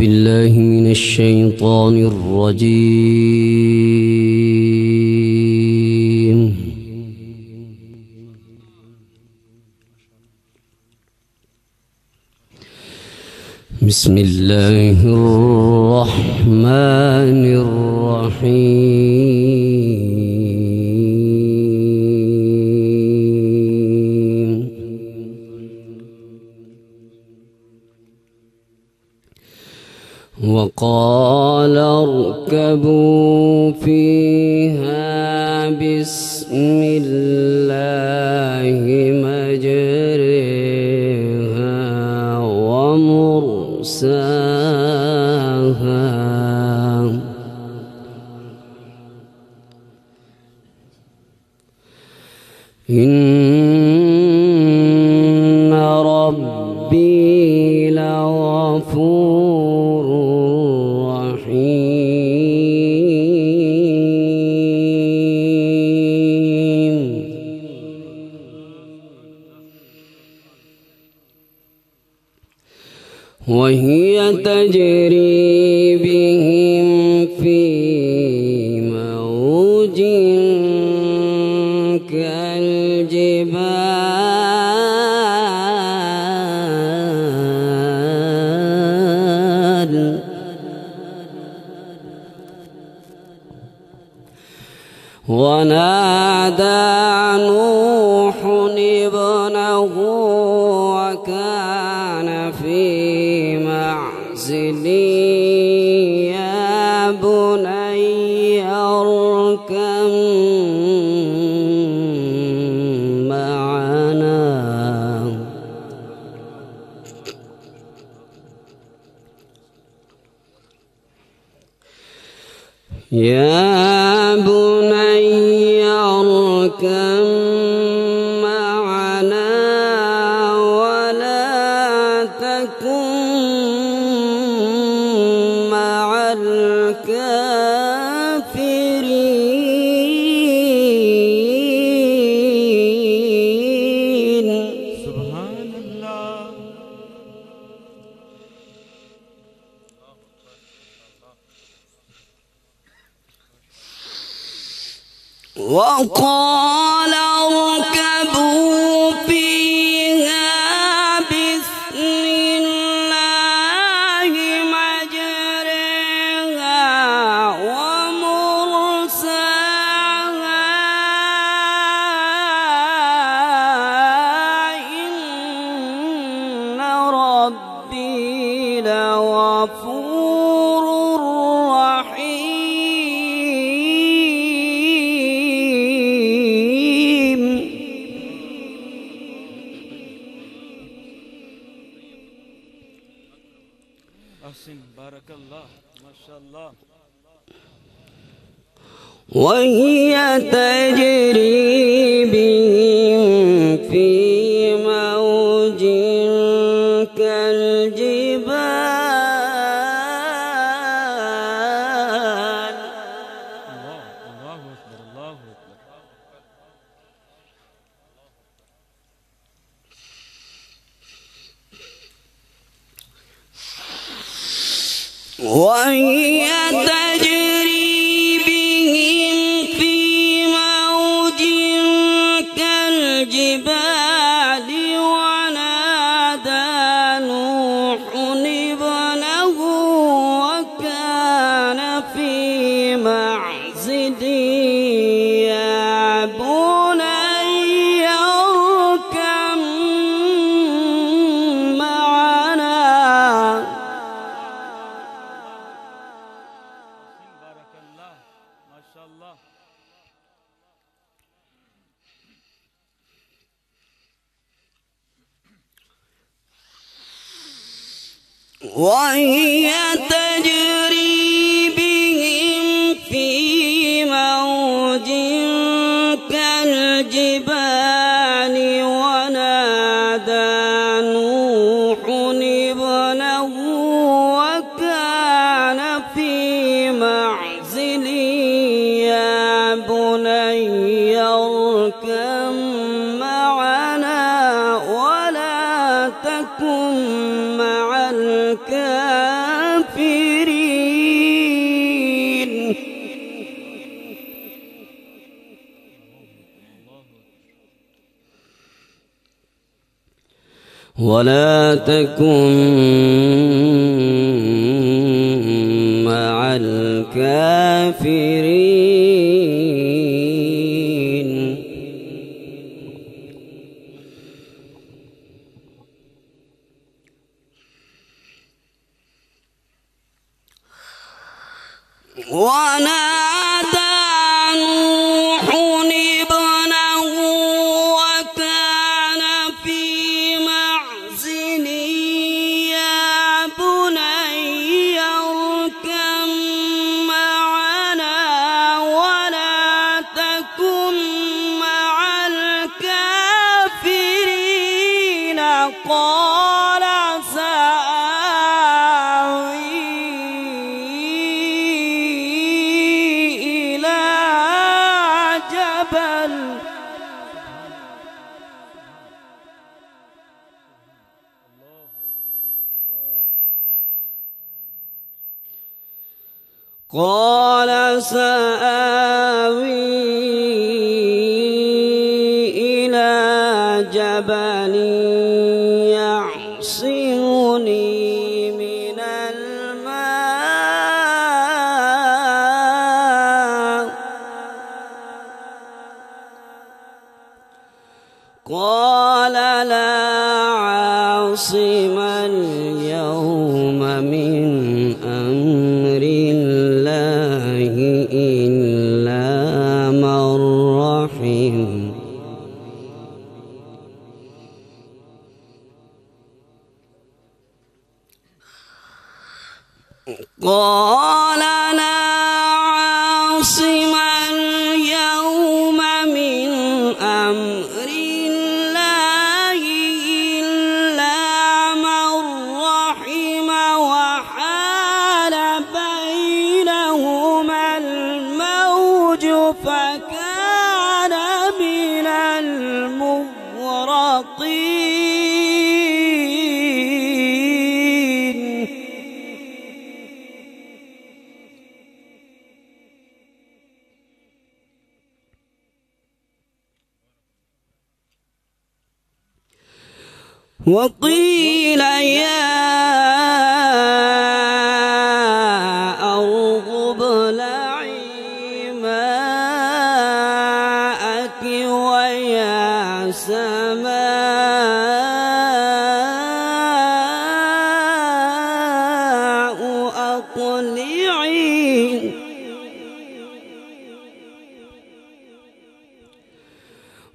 بالله من الشيطان الرجيم. بسم الله الرحمن الرحيم. وقال اركبوا فيها بسم الله مجريها ومرساها إن ربي لغفور وهي تجري بهم في موج كالجبال ونادى نوح ابنه وكان في يا بني اركم معنا يا بني اركم الكافرين. سبحان الله. وقال اركبوا فيها بسم الله مجريها غفور رحيم. أحسن بارك الله ما شاء الله. وهي تجري بهم في موج كالجبال وهي تجري بهم في موج كالجبال ونادى نوح ابنه وكان في معزل يا بني اركب معنا وهي تجري بهم في موج كالجبال ونادى نوح ابنه وكان في معزل يا بني اركب معنا ولا تكن مع الكافرين. ولا تكن مع الكافرين. قال سآوي إلى جبل يعصمني من الماء قال لا عاصم اليوم من قال لا عاصم اليوم من أمر الله إلا من رحم وحال بينهما الموج فكان من المغرقين. وقيل يا أرض ابلعي ماءك ويا سماء أقلعي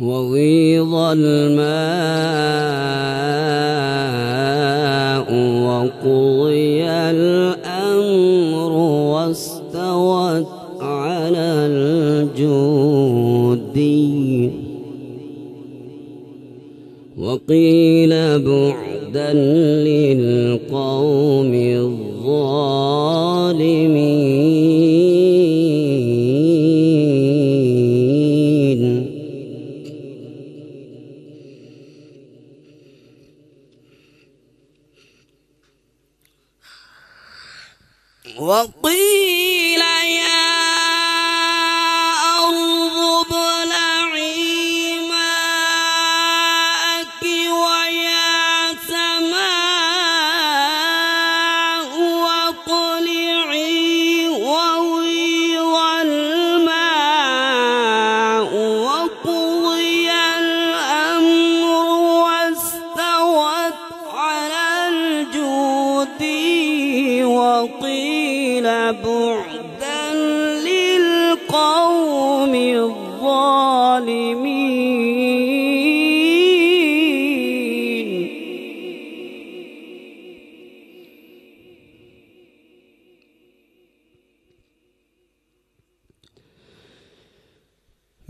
وغيض الماء وقضي الأمر واستوت على الجود وقيل بعدا للقوم الظالمين. وقيل يا أرض ابلعي ماءك ويا سماء أقلعي وغيض الماء وقضي الأمر واستوت على الجود وقيل بعدا للقوم الظالمين.